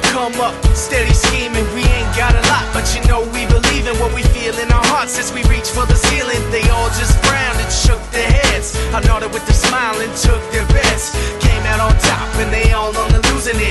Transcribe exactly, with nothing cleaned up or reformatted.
the come up, steady scheming. We ain't got a lot, but you know we believe in what we feel in our hearts as we reach for the ceiling. They all just frowned and shook their heads. I nodded with a smile and took their best. Came out on top and they all on the losing end.